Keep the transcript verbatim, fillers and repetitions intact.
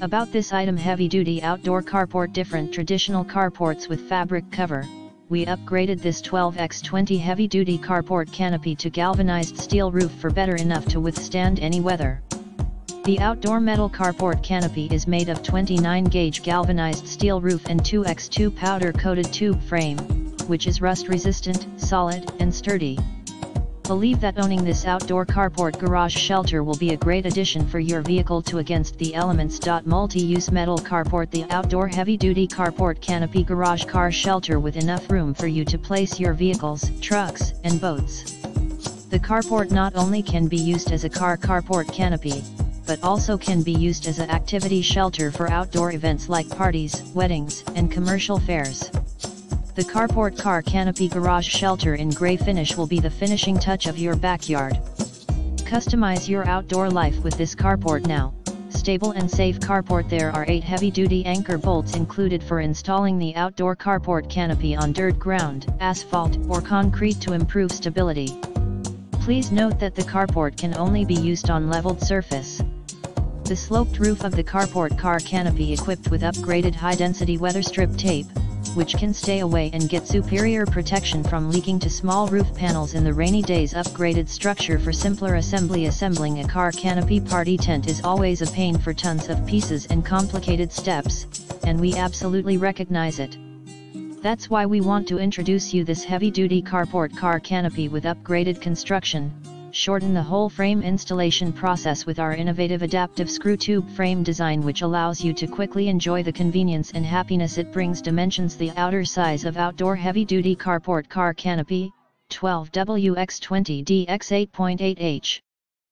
About this item: heavy-duty outdoor carport. Different traditional carports with fabric cover, we upgraded this twelve by twenty heavy-duty carport canopy to galvanized steel roof for better enough to withstand any weather. The outdoor metal carport canopy is made of twenty-nine gauge galvanized steel roof and two by two powder-coated tube frame, which is rust-resistant, solid, and sturdy. Believe that owning this outdoor carport garage shelter will be a great addition for your vehicle to against the elements. Multi-use metal carport. The outdoor heavy-duty carport canopy garage car shelter with enough room for you to place your vehicles, trucks, and boats. The carport not only can be used as a car carport canopy, but also can be used as an activity shelter for outdoor events like parties, weddings, and commercial fairs. The carport car canopy garage shelter in gray finish will be the finishing touch of your backyard. Customize your outdoor life with this carport now. Stable and safe carport. There are eight heavy-duty anchor bolts included for installing the outdoor carport canopy on dirt ground, asphalt, or concrete to improve stability. Please note that the carport can only be used on leveled surface. The sloped roof of the carport car canopy equipped with upgraded high-density weatherstrip tape, which can stay away and get superior protection from leaking to small roof panels in the rainy days. Upgraded structure for simpler assembly. Assembling a car canopy party tent is always a pain for tons of pieces and complicated steps, and we absolutely recognize it. That's why we want to introduce you this heavy-duty carport car canopy with upgraded construction. Shorten the whole frame installation process with our innovative adaptive screw tube frame design, which allows you to quickly enjoy the convenience and happiness it brings. Dimensions: the outer size of outdoor heavy-duty carport car canopy, twelve by twenty by eight point eight inches,